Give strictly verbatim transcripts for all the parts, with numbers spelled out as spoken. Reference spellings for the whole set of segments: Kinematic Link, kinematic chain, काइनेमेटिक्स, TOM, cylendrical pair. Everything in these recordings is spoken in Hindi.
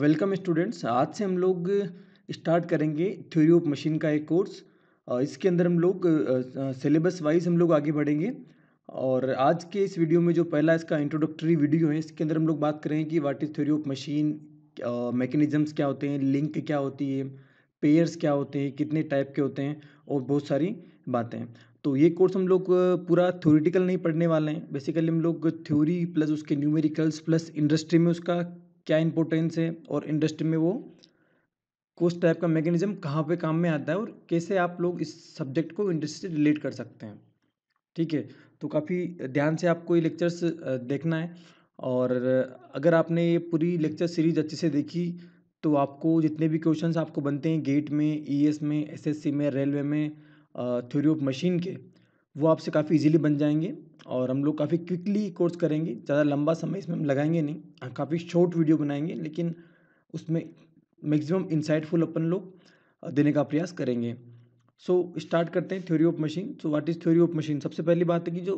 वेलकम स्टूडेंट्स, आज से हम लोग स्टार्ट करेंगे थ्योरी ऑफ मशीन का एक कोर्स। इसके अंदर हम लोग सिलेबस वाइज हम लोग आगे बढ़ेंगे। और आज के इस वीडियो में जो पहला इसका इंट्रोडक्टरी वीडियो है, इसके अंदर हम लोग बात करेंगे कि what is theory of machine, mechanisms क्या होते हैं, लिंक क्या होती है, पेयर्स क्या होते हैं, कितने टाइप के होते हैं और बहुत सारी बातें। तो ये कोर्स हम लोग पूरा थ्योरेटिकल नहीं पढ़ने वाले हैं। बेसिकली हम लोग थ्योरी प्लस उसके न्यूमेरिकल्स प्लस इंडस्ट्री में उसका क्या इंपॉर्टेंस है और इंडस्ट्री में वो किस टाइप का मैकेनिज्म कहाँ पे काम में आता है और कैसे आप लोग इस सब्जेक्ट को इंडस्ट्री से रिलेट कर सकते हैं। ठीक है, तो काफ़ी ध्यान से आपको ये लेक्चर्स देखना है। और अगर आपने ये पूरी लेक्चर सीरीज अच्छे से देखी तो आपको जितने भी क्वेश्चंस आपको बनते हैं गेट में, ईएस में, एसएससी में, रेलवे में थ्योरी ऑफ मशीन के, वो आपसे काफ़ी इजीली बन जाएंगे। और हम लोग काफ़ी क्विकली कोर्स करेंगे, ज़्यादा लंबा समय इसमें हम लगाएंगे नहीं, काफ़ी शॉर्ट वीडियो बनाएंगे लेकिन उसमें मैक्सिमम इंसाइटफुल अपन लोग देने का प्रयास करेंगे। सो so, स्टार्ट करते हैं theory of machine. So what is theory of machine? सबसे पहली बात है कि जो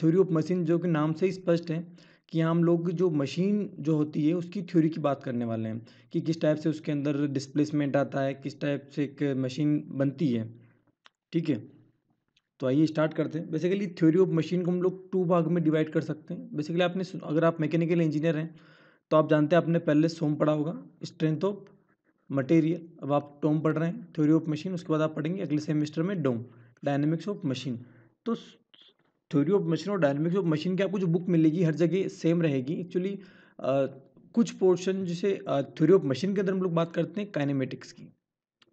थ्योरी ऑफ मशीन जो कि नाम से ही स्पष्ट है कि हम लोग जो मशीन जो होती है उसकी थ्योरी की बात करने वाले हैं कि किस टाइप से उसके अंदर डिस्प्लेसमेंट आता है, किस टाइप से एक मशीन बनती है। ठीक है, तो आइए स्टार्ट करते हैं। बेसिकली थ्योरी ऑफ मशीन को हम लोग टू भाग में डिवाइड कर सकते हैं। बेसिकली आपने, अगर आप मैकेनिकल इंजीनियर हैं तो आप जानते हैं, आपने पहले सोम पढ़ा होगा, स्ट्रेंथ ऑफ मटेरियल। अब आप टॉम पढ़ रहे हैं, थ्योरी ऑफ मशीन। उसके बाद आप पढ़ेंगे अगले सेमेस्टर में डोम, डायनेमिक्स ऑफ मशीन। तो थ्योरी ऑफ मशीन और डायनेमिक्स ऑफ मशीन की आपको जो बुक मिलेगी हर जगह सेम रहेगी। एक्चुअली कुछ पोर्शन जैसे थ्योरी ऑफ मशीन के अंदर हम लोग बात करते हैं काइनेमेटिक्स की,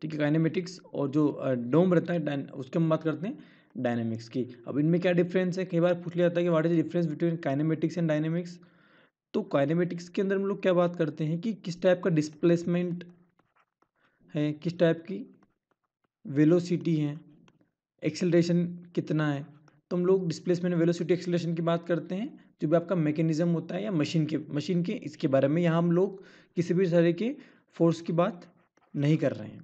ठीक है, काइनेमेटिक्स। और जो डोम रहता है उसके हम बात करते हैं डायनेमिक्स की। अब इनमें क्या डिफरेंस है? कई बार पूछ लिया जाता है कि what is the difference between काइनेमेटिक्स and dynamics. तो काइनेमेटिक्स के अंदर हम लोग क्या बात करते हैं कि किस टाइप का डिस्प्लेसमेंट है, किस टाइप की वेलोसिटी है, एक्सेलरेशन कितना है। तो हम लोग डिस्प्लेसमेंट, वेलोसिटी, एक्सेलरेशन की बात करते हैं जो भी आपका मैकेनिज्म होता है या मशीन के मशीन के इसके बारे में। यहाँ हम लोग किसी भी तरह के फोर्स की बात नहीं कर रहे हैं।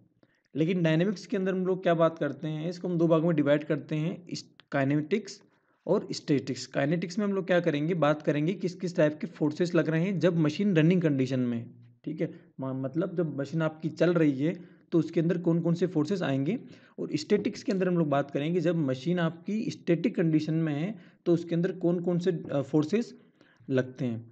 लेकिन डायनेमिक्स के अंदर हम लोग क्या बात करते हैं, इसको हम दो भाग में डिवाइड करते हैं, काइनेटिक्स और स्टैटिक्स। काइनेटिक्स में हम लोग क्या करेंगे, बात करेंगे किस किस टाइप के फोर्सेस लग रहे हैं जब मशीन रनिंग कंडीशन में। ठीक है, मतलब जब मशीन आपकी चल रही है तो उसके अंदर कौन कौन से फोर्सेस आएंगे। और स्टैटिक्स के अंदर हम लोग बात करेंगे जब मशीन आपकी स्टैटिक कंडीशन में है तो उसके अंदर कौन कौन से फोर्सेस लगते हैं।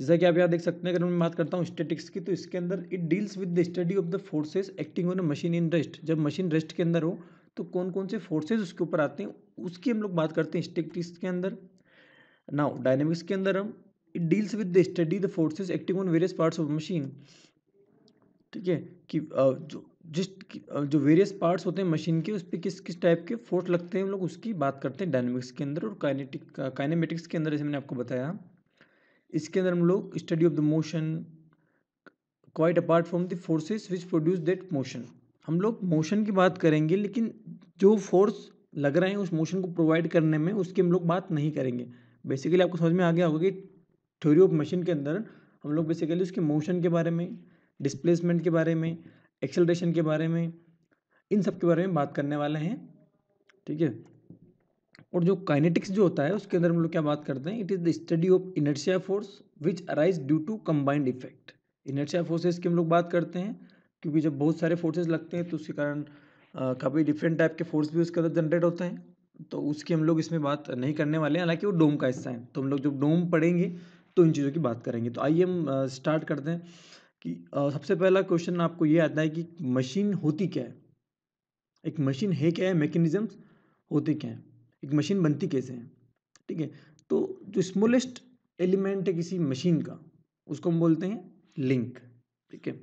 जैसा कि आप यहाँ देख सकते हैं, अगर मैं बात करता हूँ स्टैटिक्स की तो इसके अंदर it deals with the study of the forces acting on a machine in rest. जब मशीन रेस्ट के अंदर हो तो कौन कौन से फोर्सेस उसके ऊपर आते हैं उसकी हम लोग बात करते हैं स्टैटिक्स के अंदर। नाउ डायनेमिक्स के अंदर हम it deals with the study the forces acting on various parts of machine. ठीक है, कि जो जिस जो वेरियस पार्ट्स होते हैं मशीन के उस पर किस किस टाइप के फोर्स लगते हैं हम लोग उसकी बात करते हैं डायनेमिक्स के अंदर। और काइनेटिक काइनेमेटिक्स के अंदर जैसे मैंने आपको बताया, इसके अंदर हम लोग study of the motion quite apart from the forces which produce that motion. हम लोग मोशन की बात करेंगे लेकिन जो फोर्स लग रहे हैं उस मोशन को प्रोवाइड करने में उसकी हम लोग बात नहीं करेंगे। बेसिकली आपको समझ में आ गया होगा कि थ्योरी ऑफ मशीन के अंदर हम लोग बेसिकली उसके मोशन के बारे में, डिस्प्लेसमेंट के बारे में, एक्सेलरेशन के बारे में, इन सब के बारे में बात करने वाले हैं। ठीक है, और जो काइनेटिक्स जो होता है उसके अंदर हम लोग क्या बात करते हैं, it is the study of inertia force which arise due to combined effect. Inertia forces की हम लोग बात करते हैं क्योंकि जब बहुत सारे फोर्सेस लगते हैं तो उसके कारण काफ़ी डिफरेंट टाइप के फोर्स भी उसके अंदर जनरेट होते हैं, तो उसकी हम लोग इसमें बात नहीं करने वाले हैं। हालांकि वो डोम का हिस्सा है, तो हम लोग जब डोम पढ़ेंगे तो इन चीज़ों की बात करेंगे। तो आइए हम स्टार्ट करते हैं कि सबसे पहला क्वेश्चन आपको ये आता है कि मशीन होती क्या है, एक मशीन है क्या है, मैकेनिज्म्स होते क्या हैं, एक मशीन बनती कैसे है। ठीक है, तो जो स्मॉलेस्ट एलिमेंट है किसी मशीन का उसको हम बोलते हैं लिंक। ठीक है,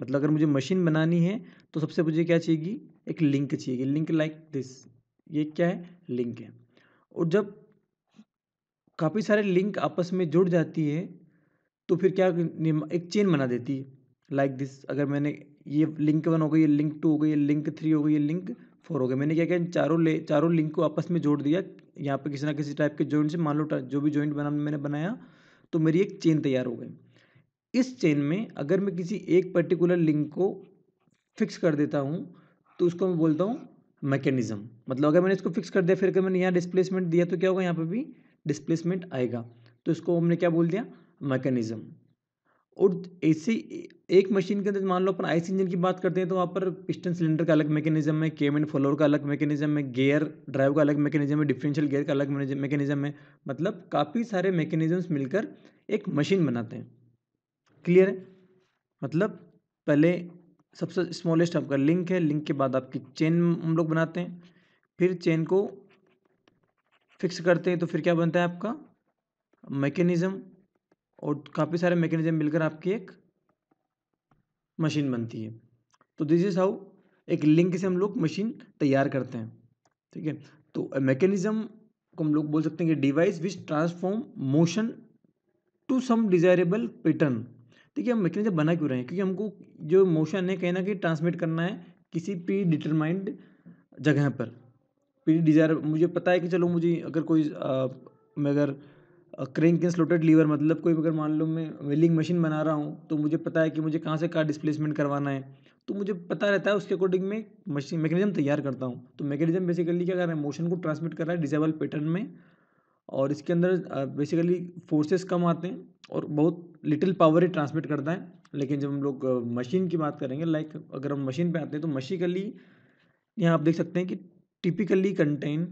मतलब अगर मुझे मशीन बनानी है तो सबसे मुझे क्या चाहिएगी, एक लिंक चाहिएगी। लिंक लाइक दिस, ये क्या है, लिंक है। और जब काफ़ी सारे लिंक आपस में जुड़ जाती है तो फिर क्या, एक चेन बना देती है लाइक दिस। अगर मैंने ये लिंक वन हो गई, ये लिंक टू हो गई, ये लिंक थ्री हो गई, ये लिंक फोर हो गए, मैंने क्या किया, चारों ले चारों लिंक को आपस में जोड़ दिया। यहाँ पे किसी ना किसी टाइप के जॉइंट से, मान लो जो भी जॉइंट बना मैंने बनाया तो मेरी एक चेन तैयार हो गई। इस चेन में अगर मैं किसी एक पर्टिकुलर लिंक को फिक्स कर देता हूँ तो उसको मैं बोलता हूँ मैकेनिज्म। मतलब अगर मैंने इसको फिक्स कर दिया, फिर अगर मैंने यहाँ डिस्प्लेसमेंट दिया तो क्या होगा, यहाँ पर भी डिस्प्लेसमेंट आएगा, तो इसको हमने क्या बोल दिया, मैकेनिज्म। और ऐसी एक मशीन के अंदर मान लो अपन आईसी इंजन की बात करते हैं तो वहाँ पर पिस्टन सिलेंडर का अलग मैकेनिज्म है, केम एंड फॉलोअर का अलग मैकेनिज्म है, गेयर ड्राइव का अलग मैकेनिज्म है, डिफरेंशियल गेयर का अलग मैकेनिज्म है। मतलब काफ़ी सारे मैकेनिज्म्स मिलकर एक मशीन बनाते हैं। क्लियर है? मतलब पहले सबसे स्मॉलेस्ट आपका लिंक है, लिंक के बाद आपकी चेन हम लोग बनाते हैं, फिर चेन को फिक्स करते हैं तो फिर क्या बनता है आपका मैकेनिज्म, और काफ़ी सारे मैकेनिज्म मिलकर आपकी एक मशीन बनती है। तो दिस इज हाउ एक लिंक से हम लोग मशीन तैयार करते हैं। ठीक है, तो मैकेनिज्म को हम लोग बोल सकते हैं कि device which transform motion to some desirable pattern. ठीक है, हम मैकेनिज्म बना क्यों रहे हैं? क्योंकि हमको जो मोशन है कहीं ना कहीं ट्रांसमिट करना है किसी प्री डिटरमाइंड जगह पर, प्री डिजायर। मुझे पता है कि चलो मुझे अगर कोई आ, मैं अगर क्रेंक एंड स्लोटेड लीवर, मतलब कोई अगर मान लो मैं वेलिंग मशीन बना रहा हूँ तो मुझे पता है कि मुझे कहाँ से कहाँ डिस्प्लेसमेंट करवाना है, तो मुझे पता रहता है उसके अकॉर्डिंग मैं मशीन मैकेनिज्म तैयार करता हूँ। तो मैकेनिज्म बेसिकली क्या कर रहा है, मोशन को ट्रांसमिट कर रहा है डिसेबल पैटर्न में, और इसके अंदर बेसिकली फोर्सेस कम आते हैं और बहुत लिटिल पावर ही ट्रांसमिट करता है। लेकिन जब हम लोग मशीन की बात करेंगे, लाइक अगर हम मशीन पर आते हैं तो मशीकली यहाँ आप देख सकते हैं कि टिपिकली कंटेन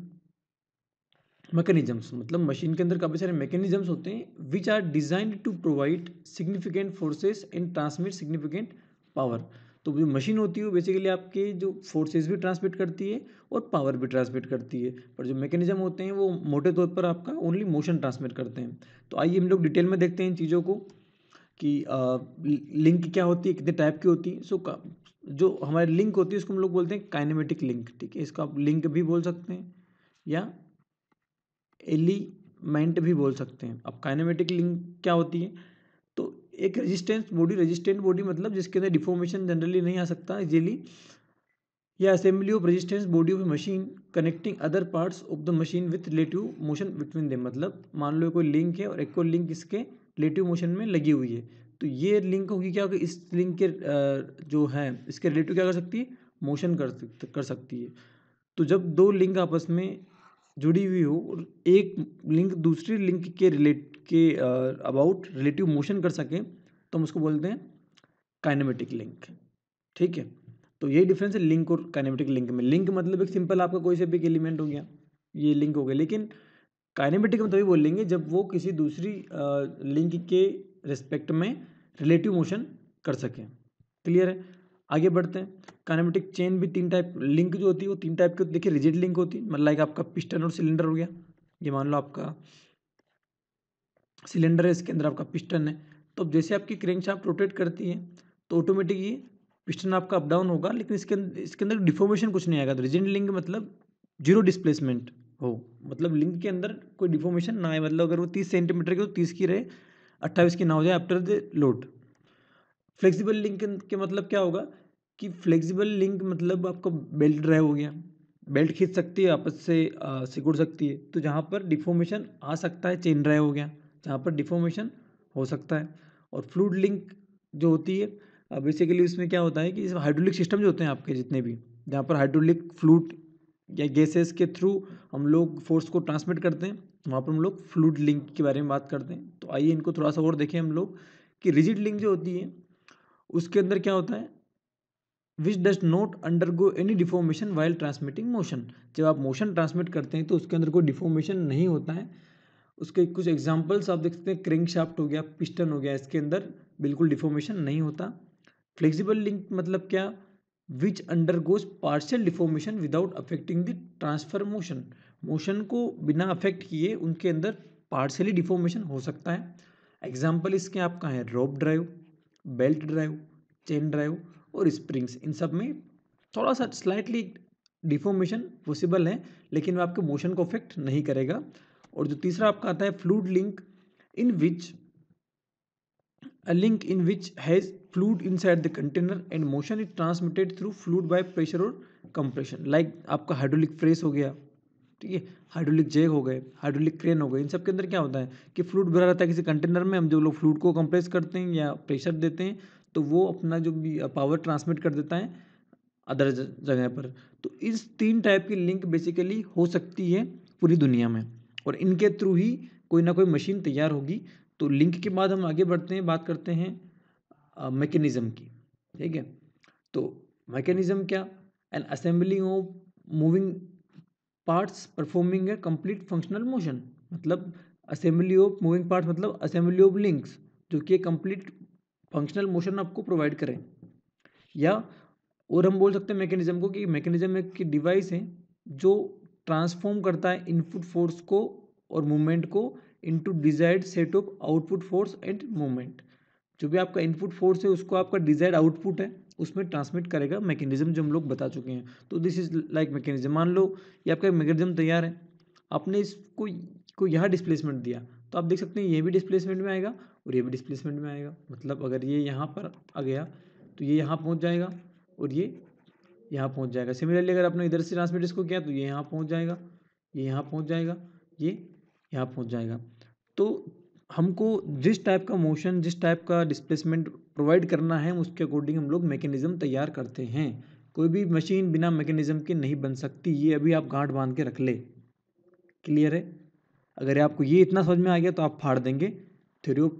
मैकेनिज्म्स, मतलब मशीन के अंदर काफ़ी सारे मैकेनिज्म्स होते हैं which are designed to provide significant forces and transmit significant power. तो जो मशीन होती है वो बेसिकली आपके जो फोर्सेस भी ट्रांसमिट करती है और पावर भी ट्रांसमिट करती है, पर जो मैकेनिज्म होते हैं वो मोटे तौर पर आपका ओनली मोशन ट्रांसमिट करते हैं। तो आइए हम लोग डिटेल में देखते हैं इन चीज़ों को कि आ, लिंक क्या होती है, कितने टाइप की होती है। सो का जो हमारी लिंक होती है उसको हम लोग बोलते हैं काइनेमेटिक लिंक। ठीक है, इसको आप लिंक भी बोल सकते हैं या एलिमेंट भी बोल सकते हैं। अब काइनेमेटिक लिंक क्या होती है? तो एक रेजिस्टेंस बॉडी, रेजिस्टेंट बॉडी मतलब जिसके अंदर डिफॉर्मेशन जनरली नहीं आ सकता इजीली, या assembly of resistance body of machine connecting other parts of the machine with relative motion between them. मतलब मान लो कोई लिंक है और एक को लिंक इसके रिलेटिव मोशन में लगी हुई है, तो ये लिंक होगी क्या होगी, इस लिंक के जो है इसके रिलेटिव क्या कर सकती है, मोशन कर कर सकती है। तो जब दो लिंक आपस में जुड़ी हुई हो और एक लिंक दूसरी लिंक के रिलेट के अबाउट रिलेटिव मोशन कर सके तो हम उसको बोलते हैं काइनेमेटिक लिंक। ठीक है, तो ये डिफरेंस है लिंक और काइनेमेटिक लिंक में। लिंक मतलब एक सिंपल आपका कोई से भी एलिमेंट हो गया, ये लिंक हो गया, लेकिन काइनेमेटिक हम तभी बोलेंगे जब वो किसी दूसरी लिंक के रिस्पेक्ट में रिलेटिव मोशन कर सकें। क्लियर है? आगे बढ़ते हैं। काइनेमेटिक चेन भी तीन टाइप, लिंक जो होती है वो तीन टाइप की होती है। देखिए रिजिड लिंक होती है, मतलब लाइक आपका पिस्टन और सिलेंडर हो गया, ये मान लो आपका सिलेंडर है, इसके अंदर आपका पिस्टन है। तो जैसे आपकी क्रैंकशाफ्ट रोटेट करती है तो ऑटोमेटिक ये पिस्टन आपका अप डाउन होगा, लेकिन इसके इसके अंदर डिफॉर्मेशन कुछ नहीं आएगा। तो रिजिड लिंक मतलब जीरो डिस्प्लेसमेंट हो, मतलब लिंक के अंदर कोई डिफॉर्मेशन ना आए, मतलब अगर वो तीस सेंटीमीटर की हो तो तीस की रहे, अट्ठाईस की ना हो जाए after the load. Flexible link के मतलब क्या होगा कि फ्लेक्सिबल लिंक मतलब आपका बेल्ट ड्राइव हो गया, बेल्ट खींच सकती है आपस से, आ, सिकुड़ सकती है, तो जहाँ पर डिफॉर्मेशन आ सकता है। चेन ड्राइव हो गया, जहाँ पर डिफॉर्मेशन हो सकता है। और फ्लूइड लिंक जो होती है बेसिकली उसमें क्या होता है कि इसमें हाइड्रोलिक सिस्टम जो होते हैं आपके जितने भी, जहाँ पर हाइड्रोलिक फ्लूइड या गैसेस के थ्रू हम लोग फोर्स को ट्रांसमिट करते हैं, वहाँ पर हम लोग फ्लूइड लिंक के बारे में बात करते हैं। तो आइए इनको थोड़ा सा और देखें हम लोग कि रिजिड लिंक जो होती है उसके अंदर क्या होता है, which does not undergo any deformation while transmitting motion. जब आप मोशन ट्रांसमिट करते हैं तो उसके अंदर कोई डिफॉर्मेशन नहीं होता है। उसके कुछ एग्जांपल्स आप देख सकते हैं, क्रिंग शाफ्ट हो गया, पिस्टन हो गया, इसके अंदर बिल्कुल डिफॉर्मेशन नहीं होता। फ्लेक्सिबल लिंक मतलब क्या, which undergoes partial deformation without affecting the transfer motion. Motion को बिना अफेक्ट किए उनके अंदर पार्शियली डिफॉर्मेशन हो सकता है। एग्जाम्पल इसके आपका है rope drive, belt drive, chain drive और स्प्रिंग्स। इन सब में थोड़ा सा स्लाइटली डिफॉर्मेशन पॉसिबल है, लेकिन वह आपके मोशन को अफेक्ट नहीं करेगा। और जो तीसरा आपका आता है fluid link, in which a link in which has fluid inside the container and motion is transmitted through fluid by pressure और कंप्रेशन। लाइक आपका हाइड्रोलिक प्रेस हो गया, ठीक है, हाइड्रोलिक जैक हो गए, हाइड्रोलिक क्रेन हो गए, इन सब के अंदर क्या होता है कि फ्लूइड भरा रहता है किसी कंटेनर में। हम जो लोग फ्लूइड को कंप्रेस करते हैं या प्रेशर देते हैं तो वो अपना जो भी पावर ट्रांसमिट कर देता है अदर जगह पर। तो इस तीन टाइप की लिंक बेसिकली हो सकती है पूरी दुनिया में, और इनके थ्रू ही कोई ना कोई मशीन तैयार होगी। तो लिंक के बाद हम आगे बढ़ते हैं, बात करते हैं मैकेनिज्म की, ठीक है। तो मैकेनिज्म क्या, an assembly of moving parts performing a complete functional motion, मतलब असेंबली ऑफ मूविंग पार्ट्स मतलब असेंबली ऑफ लिंक्स जो कि कंप्लीट फंक्शनल मोशन आपको प्रोवाइड करें। या और हम बोल सकते हैं मैकेनिज्म को कि मैकेनिज्म एक डिवाइस है जो ट्रांसफॉर्म करता है इनपुट फोर्स को और मूवमेंट को into desired set of output force and movement. जो भी आपका इनपुट फोर्स है उसको आपका डिजायर्ड आउटपुट है उसमें ट्रांसमिट करेगा मैकेनिज्म, जो हम लोग बता चुके हैं। तो दिस इज लाइक मैकेनिज्म। मान लो ये आपका मैकेनिज्म तैयार है, आपने इसको को यहाँ डिस्प्लेसमेंट दिया तो आप देख सकते हैं ये भी डिस्प्लेसमेंट में आएगा और ये भी डिस्प्लेसमेंट में आएगा। मतलब अगर ये यहाँ पर आ गया तो ये यहाँ पहुँच जाएगा और ये यहाँ पहुँच जाएगा। सिमिलरली अगर आपने इधर से ट्रांसमिट इसको किया तो ये यहाँ पहुँच जाएगा, ये यहाँ पहुँच जाएगा, ये यहाँ पहुँच जाएगा। तो हमको जिस टाइप का मोशन, जिस टाइप का डिस्प्लेसमेंट प्रोवाइड करना है उसके अकॉर्डिंग हम लोग मैकेनिज्म तैयार करते हैं। कोई भी मशीन बिना मैकेनिज्म के नहीं बन सकती, ये अभी आप गांठ बांध के रख ले। क्लियर है? अगर आपको ये इतना समझ में आ गया तो आप फाड़ देंगे थ्योरी ऑफ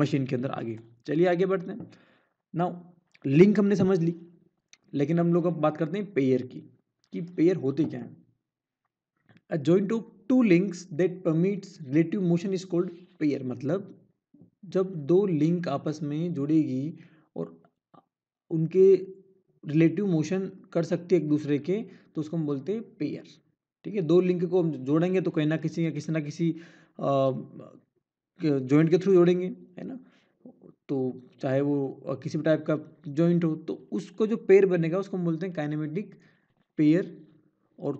मशीन के अंदर। आगे चलिए आगे बढ़ते हैं। नाउ लिंक हमने समझ ली, लेकिन हम लोग अब बात करते हैं पेयर की कि पेयर होते क्या हैं। A joint of two links that permits relative motion is called pair. मतलब जब दो लिंक आपस में जुड़ेगी और उनके रिलेटिव मोशन कर सकती है एक दूसरे के तो उसको हम बोलते हैं पेयर, ठीक है। दो लिंक को हम जोड़ेंगे तो कहीं ना किसी या किसी ना किसी जॉइंट के थ्रू जोड़ेंगे, है ना। तो चाहे वो किसी भी टाइप का जॉइंट हो तो उसको जो पेयर बनेगा उसको हम बोलते हैं काइनेमेटिक पेयर। और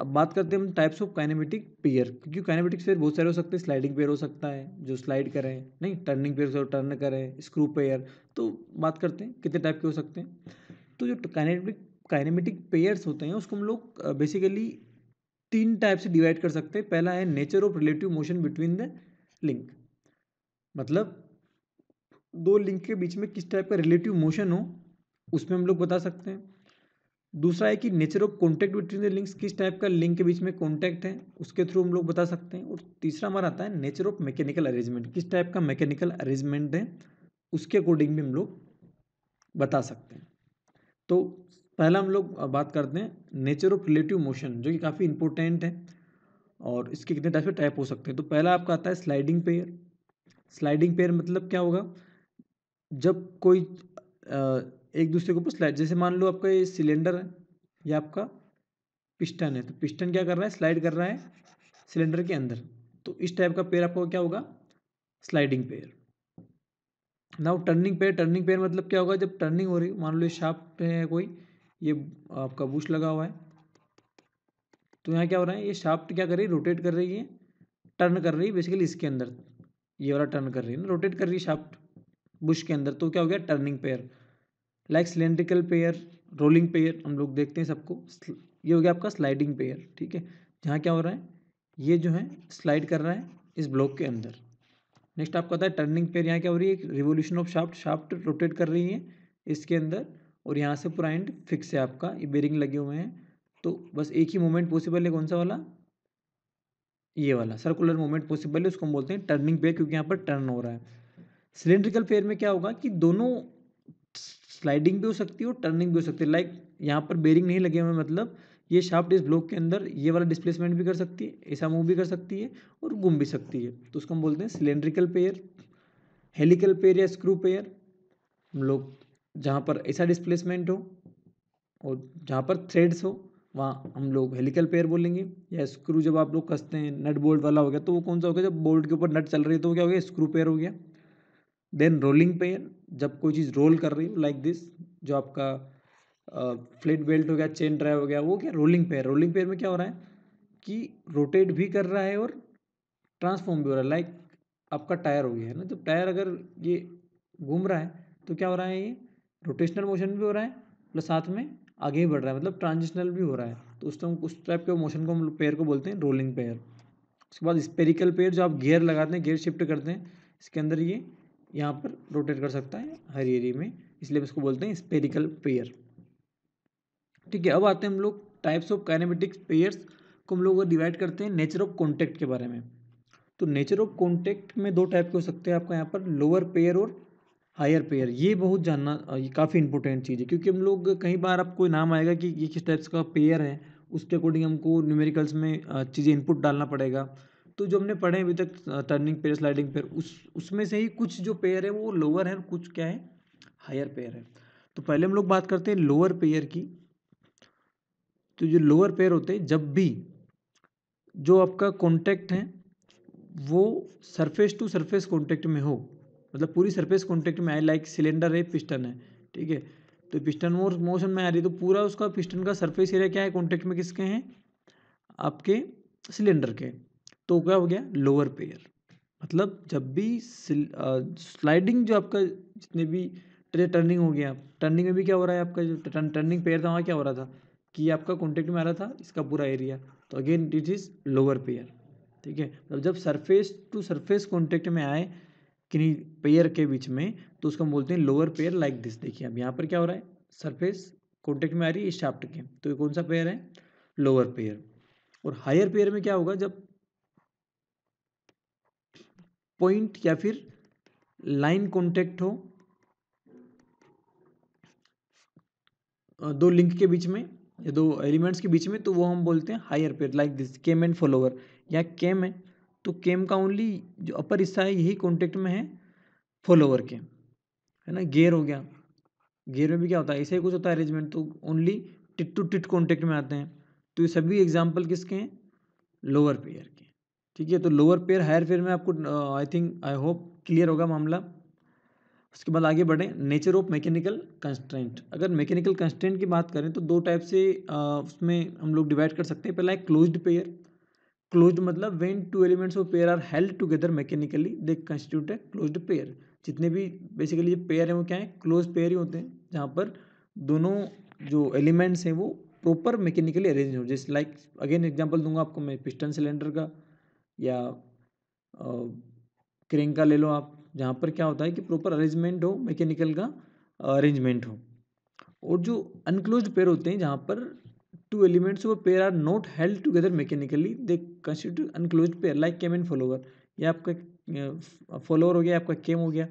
अब बात करते हैं हम टाइप्स ऑफ काइनेमेटिक पेयर, क्योंकि काइनेमेटिक पेयर बहुत सारे हो सकते हैं। स्लाइडिंग पेयर हो सकता है जो स्लाइड करें, नहीं टर्निंग पेयर जो टर्न करें, स्क्रू पेयर। तो बात करते हैं कितने टाइप के हो सकते हैं। तो जो काइनेमेटिक काइनेमेटिक पेयर्स होते हैं उसको हम लोग बेसिकली तीन टाइप से डिवाइड कर सकते हैं। पहला है nature of relative motion between the link, मतलब दो लिंक के बीच में किस टाइप का रिलेटिव मोशन हो उसमें हम लोग बता सकते हैं। दूसरा है कि nature of contact between the links, किस टाइप का लिंक के बीच में कॉन्टैक्ट है उसके थ्रू हम लोग बता सकते हैं। और तीसरा हमारा आता है नेचर ऑफ मैकेनिकल अरेंजमेंट, किस टाइप का मैकेनिकल अरेंजमेंट है उसके अकॉर्डिंग भी हम लोग बता सकते हैं। तो पहला हम लोग बात करते हैं नेचर ऑफ रिलेटिव मोशन, जो कि काफ़ी इंपॉर्टेंट है और इसके कितने टाइप के टाइप हो सकते हैं। तो पहला आपका आता है स्लाइडिंग पेयर। स्लाइडिंग पेयर मतलब क्या होगा, जब कोई आ, एक दूसरे के ऊपर स्लाइड, जैसे मान लो आपका ये सिलेंडर है या आपका पिस्टन है, तो पिस्टन क्या कर रहा है, स्लाइड कर रहा है सिलेंडर के अंदर। तो इस टाइप का पेयर आपका क्या होगा, sliding pair. Now turning pair. Turning pair मतलब क्या होगा, जब टर्निंग हो रही हो, मान लो ये शाफ्ट है कोई, ये आपका बुश लगा हुआ है, तो यहाँ क्या हो रहा है, ये शाफ्ट क्या कर रही है, रोटेट कर रही है, टर्न कर रही है बेसिकली इसके अंदर। ये वाला टर्न कर रही है ना, रोटेट कर रही है शाफ्ट बुश के अंदर, तो क्या हो गया turning pair. Like cylindrical pair, rolling pair हम लोग देखते हैं सबको। ये हो गया आपका स्लाइडिंग पेयर, ठीक है, जहाँ क्या हो रहा है ये जो है स्लाइड कर रहा है इस ब्लॉक के अंदर। नेक्स्ट आपको आता है टर्निंग पेयर, यहाँ क्या हो रही है, revolution of shaft, shaft rotate कर रही है इसके अंदर और यहाँ से पूरा एंड फिक्स है आपका, ये बेरिंग लगे हुए हैं। तो बस एक ही मोमेंट पॉसिबल है, कौन सा वाला, ये वाला सर्कुलर मोमेंट पॉसिबल है, उसको हम बोलते हैं टर्निंग पेयर, क्योंकि यहाँ पर टर्न हो रहा है। सिलेंड्रिकल पेयर में क्या होगा कि दोनों स्लाइडिंग भी हो सकती है और टर्निंग भी हो सकती है। लाइक यहाँ पर बेरिंग नहीं लगे हुए, मतलब ये शाफ्ट इस ब्लॉक के अंदर ये वाला डिस्प्लेसमेंट भी कर सकती है, ऐसा मूव भी कर सकती है और घूम भी सकती है, तो उसको हम बोलते हैं सिलेंड्रिकल पेयर। हेलिकल पेयर या स्क्रू पेयर, हम लोग जहाँ पर ऐसा डिस्प्लेसमेंट हो और जहाँ पर थ्रेड्स हो वहाँ हम लोग हेलिकल पेयर बोलेंगे। या स्क्रू, जब आप लोग कसते हैं नट बोल्ट वाला हो गया, तो वो कौन सा हो गया, जब बोल्ट के ऊपर नट चल रही है तो वो क्या हो गया, स्क्रू पेयर हो गया। देन रोलिंग पेयर, जब कोई चीज़ रोल कर रही हो, लाइक दिस, जो आपका फ्लेट बेल्ट हो गया, चेन ड्राइव हो गया, वो क्या रोलिंग पेयर। रोलिंग पेयर में क्या हो रहा है कि रोटेट भी कर रहा है और ट्रांसफॉर्म भी हो रहा है। लाइक आपका टायर हो गया है ना, तो टायर अगर ये घूम रहा है तो क्या हो रहा है, ये रोटेशनल मोशन भी हो रहा है प्लस साथ में आगे ही बढ़ रहा है, मतलब ट्रांजिशनल भी हो रहा है। तो उस टाइम उस टाइप के मोशन को हम पेयर को बोलते हैं रोलिंग पेयर। उसके बाद स्पेरिकल पेयर, जो आप गियर लगाते हैं, गियर शिफ्ट करते हैं, इसके अंदर ये यहाँ पर रोटेट कर सकता है हर एरिया में, इसलिए इसको बोलते हैं स्पेरिकल पेयर, ठीक है। अब आते हैं हम लोग टाइप्स ऑफ काइनेमेटिक्स पेयर्स को हम लोग डिवाइड करते हैं नेचर ऑफ कॉन्टैक्ट के बारे में। तो नेचर ऑफ कॉन्टैक्ट में दो टाइप के हो सकते हैं आपका, यहाँ पर लोअर पेयर और हायर पेयर, ये बहुत जानना काफ़ी इंपॉर्टेंट चीज़ है, क्योंकि हम लोग कई बार आपको नाम आएगा कि ये किस टाइप्स का पेयर है, उसके अकॉर्डिंग हमको न्यूमेरिकल्स में चीज़ें इनपुट डालना पड़ेगा। तो जो हमने पढ़े अभी तक टर्निंग पेयर, स्लाइडिंग पेयर, उस उसमें से ही कुछ जो पेयर है वो लोअर है, कुछ क्या है हायर पेयर है। तो पहले हम लोग बात करते हैं लोअर पेयर की। तो जो लोअर पेयर होते हैं, जब भी जो आपका कॉन्टैक्ट है वो सरफेस टू सरफेस कॉन्टैक्ट में हो, मतलब पूरी सरफेस कॉन्टैक्ट में आए, लाइक सिलेंडर है, पिस्टन है, ठीक है, तो पिस्टन मोर मोशन में आ रही है तो पूरा उसका पिस्टन का सरफेस एरिया क्या है कॉन्टैक्ट में किसके हैं, आपके सिलेंडर के, तो क्या हो गया लोअर पेयर। मतलब जब भी स्लाइडिंग जो आपका जितने भी टर्निंग हो गया, टर्निंग में भी क्या हो रहा है, आपका जो टर्निंग पेयर था वहाँ क्या हो रहा था कि आपका कॉन्टैक्ट में आ रहा था इसका पूरा एरिया, तो again it is lower pair, ठीक है। मतलब जब सरफेस टू सरफेस कॉन्टैक्ट में आए किन्हीं पेयर के बीच में तो उसको हम बोलते हैं लोअर पेयर। लाइक दिस, देखिए अब यहाँ पर क्या हो रहा है, सरफेस कॉन्टैक्ट में आ रही है शाफ्ट के, तो ये कौन सा पेयर है, लोअर पेयर। और हायर पेयर में क्या होगा, जब पॉइंट या फिर लाइन कॉन्टैक्ट हो दो लिंक के बीच में, दो एलिमेंट्स के बीच में, तो वो हम बोलते हैं higher pair. Like this cam and follower, या केम है तो केम का ओनली जो अपर हिस्सा है यही कॉन्टेक्ट में है फॉलोवर के, है ना। गेयर हो गया, गेयर में भी क्या होता है ऐसा ही कुछ होता है अरेंजमेंट, तो only tip to tip contact में आते हैं। तो ये सभी एग्जाम्पल किसके हैं, लोअर पेयर के, ठीक है। तो लोअर पेयर हायर पेयर में आपको I think I hope clear होगा मामला। उसके बाद आगे बढ़ें, नेचर ऑफ मैकेनिकल कंस्ट्रेंट। अगर मैकेनिकल कंस्ट्रेंट की बात करें तो दो टाइप से उसमें हम लोग डिवाइड कर सकते हैं। पहला है क्लोज्ड पेयर। क्लोज्ड मतलब when two elements of pair are held together mechanically they constitute a closed pair. जितने भी बेसिकली ये पेयर हैं वो क्या है, क्लोज पेयर ही होते हैं, जहाँ पर दोनों जो एलिमेंट्स हैं वो प्रॉपर मैकेनिकली अरेंज हो। जैसे लाइक अगेन एग्जाम्पल दूंगा आपको मैं, पिस्टन सिलेंडर का या क्रेन का ले लो आप, जहाँ पर क्या होता है कि प्रॉपर अरेंजमेंट हो, मैकेनिकल का अरेंजमेंट हो। और जो अनक्लोज्ड पेयर होते हैं जहाँ पर two elements of pair are not held together mechanically they constitute unclosed pair, like cam and follower. ये आपका फॉलोवर हो गया, आपका केम हो गया,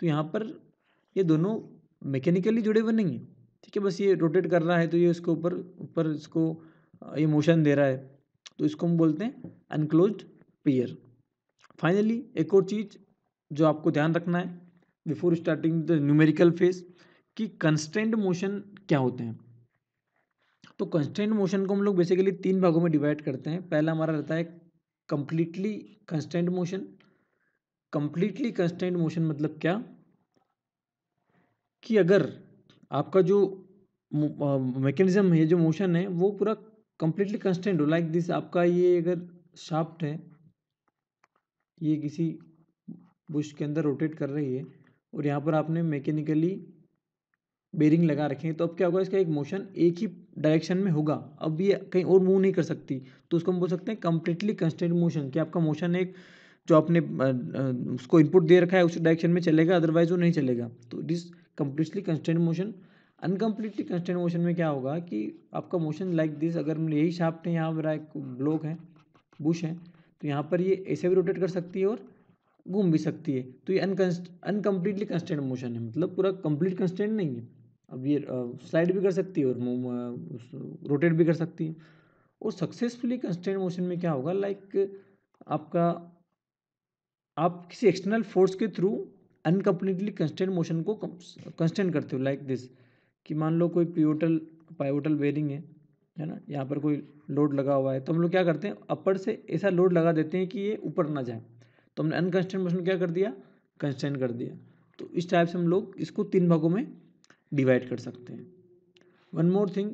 तो यहाँ पर ये दोनों मैकेनिकली जुड़े हुए नहीं है, ठीक है, बस ये रोटेट कर रहा है तो ये उसके ऊपर ऊपर इसको ये मोशन दे रहा है, तो इसको हम बोलते हैं अनक्लोज्ड पेयर। फाइनली एक और चीज़ जो आपको ध्यान रखना है before starting the numerical phase, कि कंस्ट्रेंट मोशन क्या होते हैं। तो कंस्ट्रेंट मोशन को हम लोग बेसिकली तीन भागों में डिवाइड करते हैं। पहला हमारा रहता है completely constraint motion. Completely constraint motion मतलब क्या, कि अगर आपका जो मैकेनिज्म है, जो मोशन है, वो पूरा कंप्लीटली कंस्ट्रेंट हो। लाइक दिस, आपका ये अगर शाफ्ट है, ये किसी बुश के अंदर रोटेट कर रही है और यहाँ पर आपने मैकेनिकली बेरिंग लगा रखी है, तो अब क्या होगा, इसका एक मोशन एक ही डायरेक्शन में होगा, अब ये कहीं और मूव नहीं कर सकती, तो उसको हम बोल सकते हैं कंप्लीटली कंस्ट्रेंट मोशन, कि आपका मोशन एक जो आपने उसको इनपुट दे रखा है उस डायरेक्शन में चलेगा, अदरवाइज वो नहीं चलेगा, तो this completely constraint motion. Uncompletely constraint motion में क्या होगा कि आपका मोशन लाइक दिस, अगर यही शाफ्ट है, यहाँ मेरा एक ब्लॉक है, बुश है, तो यहाँ पर ये ऐसे भी रोटेट कर सकती है और घूम भी सकती है, तो ये अनकंस्ट अनकम्प्लीटली कंस्ट्रेंट मोशन है, मतलब पूरा कंप्लीट कंस्ट्रेंट नहीं है। अब ये स्लाइड भी कर सकती है और रोटेट भी कर सकती है। और सक्सेसफुली कंस्ट्रेंट मोशन में क्या होगा, लाइक आपका आप किसी एक्सटर्नल फोर्स के थ्रू अनकम्प्लीटली कंस्ट्रेंट मोशन को कंस्ट्रेंट करते हो। लाइक दिस कि मान लो कोई पिवोटल पाइवोटल बेरिंग है, है ना, यहाँ पर कोई लोड लगा हुआ है, तो हम लोग क्या करते हैं, अपर से ऐसा लोड लगा देते हैं कि ये ऊपर ना जाए, तो हमने अनकंस्ट्रेंट मोशन क्या कर दिया, कंस्ट्रेंट कर दिया। तो इस टाइप से हम लोग इसको तीन भागों में डिवाइड कर सकते हैं। वन मोर थिंग,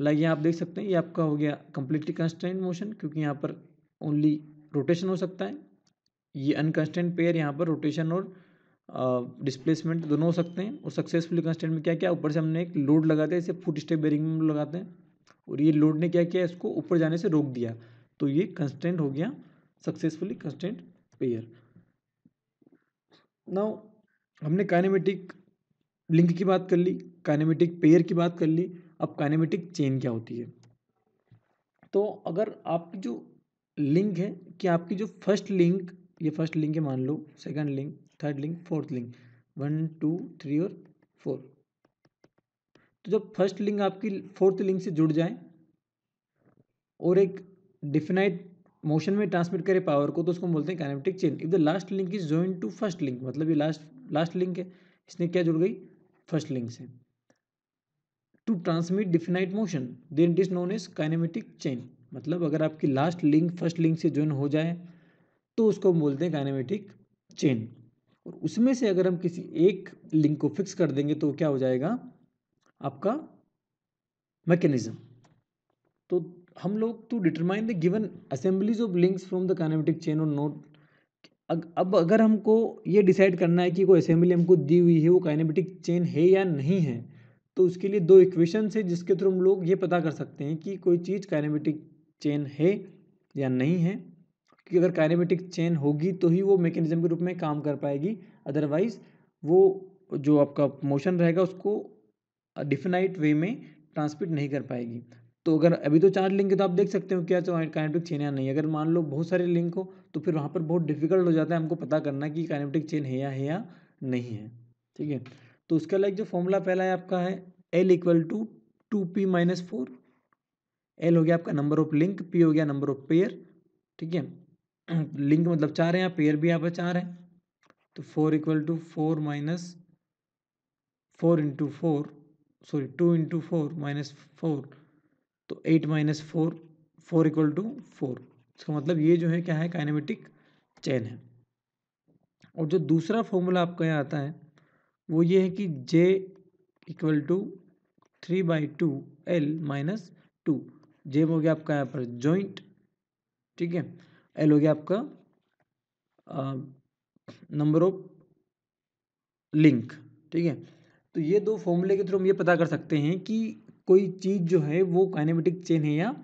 लाइक यहाँ आप देख सकते हैं ये आपका हो गया कंप्लीटली कंस्ट्रेंट मोशन, क्योंकि यहाँ पर ओनली रोटेशन हो सकता है। ये अनकंस्ट्रेंट पेयर यहाँ पर रोटेशन और डिस्प्लेसमेंट uh, दोनों हो सकते हैं। और सक्सेसफुली कंस्ट्रेंट में क्या क्या, ऊपर से हमने एक लोड लगाते हैं, इसे फुट स्टेप बेरिंग में लगाते हैं, और ये लोड ने क्या किया, इसको ऊपर जाने से रोक दिया, तो ये कंस्ट्रेंट हो गया सक्सेसफुली कंस्ट्रेंट पेयर। नाउ हमने काइनेमेटिक लिंक की बात कर ली, काइनेमेटिक पेयर की बात कर ली, अब काइनेमेटिक चेन क्या होती है। तो अगर आपकी जो लिंक है, कि आपकी जो फर्स्ट लिंक, ये फर्स्ट लिंक है मान लो, second link, third link, fourth link, one two three और फोर। तो जब फर्स्ट लिंक आपकी फोर्थ लिंक से जुड़ जाए और एक डिफिनाइट मोशन में ट्रांसमिट करे पावर को, तो उसको हम बोलते हैं kinematic chain. If the last link is joined to first link, मतलब ये लास्ट लास्ट लिंक है, इसने क्या जुड़ गई फर्स्ट लिंक से, to transmit definite motion, then it is known as kinematic chain. मतलब अगर आपकी लास्ट लिंक फर्स्ट लिंक से ज्वाइन हो जाए तो उसको हम बोलते हैं काइनेमेटिक चेन। और उसमें से अगर हम किसी एक लिंक को फिक्स कर देंगे तो क्या हो जाएगा आपका मैकेनिज्म। तो हम लोग to determine the given assemblies of links from the kinematic chain और नोट। अब अगर हमको ये डिसाइड करना है कि कोई असेंबली हमको दी हुई है वो काइनेमेटिक चेन है या नहीं है, तो उसके लिए दो इक्वेशंस है जिसके थ्रू हम लोग ये पता कर सकते हैं कि कोई चीज़ काइनेमेटिक चेन है या नहीं है। क्योंकि अगर काइनेमेटिक चेन होगी तो ही वो मैकेनिज्म के रूप में काम कर पाएगी, अदरवाइज वो जो आपका मोशन रहेगा उसको डिफिनाइट वे में ट्रांसमिट नहीं कर पाएगी। तो अगर अभी तो चार लिंक है तो आप देख सकते हो क्या काइनेमेटिक चेन या नहीं। अगर मान लो बहुत सारे लिंक हो तो फिर वहाँ पर बहुत डिफिकल्ट हो जाता है हमको पता करना कि काइनेमेटिक चेन है या है या नहीं है। ठीक है, तो उसका लाइक जो फॉर्मूला पहला है आपका है L equal to two P minus four. L हो गया आपका नंबर ऑफ लिंक, पी हो गया नंबर ऑफ पेयर। ठीक है, लिंक मतलब चार है, यहाँ पेयर भी यहाँ पर चार है, तो four equal to four minus four into four sorry two into four minus four, तो eight minus four, four equal to four. इसका मतलब ये जो है क्या है काइनेमेटिक चेन है। और जो दूसरा फॉर्मूला आपका यहाँ आता है वो ये है कि J equal to three by two L minus two. J हो गया आपका यहाँ पर जॉइंट, ठीक है, एल हो गया आपका नंबर ऑफ लिंक। ठीक है, तो ये दो फॉर्मूले के थ्रू हम ये पता कर सकते हैं कि कोई चीज़ जो है वो काइनेमेटिक चेन है या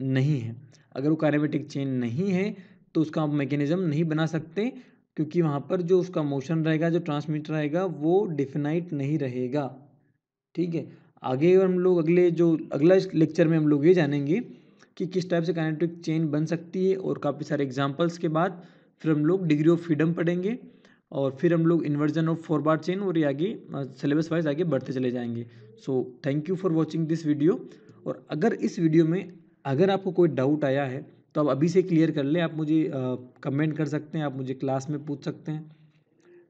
नहीं है। अगर वो काइनेमेटिक चेन नहीं है तो उसका आप मैकेनिज्म नहीं बना सकते, क्योंकि वहाँ पर जो उसका मोशन रहेगा जो ट्रांसमिट रहेगा वो डिफिनाइट नहीं रहेगा। ठीक है, आगे हम लोग अगले जो अगला लेक्चर में हम लोग ये जानेंगे कि किस टाइप से काइनेमेटिक चेन बन सकती है, और काफ़ी सारे एग्जाम्पल्स के बाद फिर हम लोग डिग्री ऑफ फ्रीडम पढ़ेंगे, और फिर हम लोग इन्वर्जन ऑफ फॉरवर्ड चेन और ये आगे सिलेबस वाइज आगे बढ़ते चले जाएंगे। So thank you for watching this video. और अगर इस वीडियो में अगर आपको कोई डाउट आया है तो आप अभी से क्लियर कर लें। आप मुझे कमेंट uh, कर सकते हैं, आप मुझे क्लास में पूछ सकते हैं,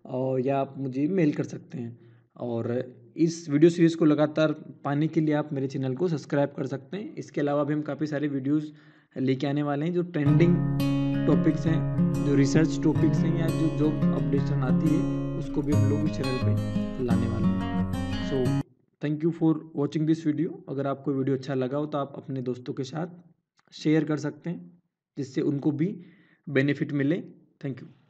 और या आप मुझे मेल कर सकते हैं। और इस वीडियो सीरीज़ को लगातार पाने के लिए आप मेरे चैनल को सब्सक्राइब कर सकते हैं। इसके अलावा भी हम काफ़ी सारे वीडियोस लेके आने वाले हैं जो ट्रेंडिंग टॉपिक्स हैं, जो रिसर्च टॉपिक्स हैं, या जो जॉब अपडेशन आती है उसको भी हम लोग इस चैनल पे लाने वाले हैं। So thank you for watching this video. अगर आपको वीडियो अच्छा लगा हो तो आप अपने दोस्तों के साथ शेयर कर सकते हैं जिससे उनको भी बेनिफिट मिले। Thank you.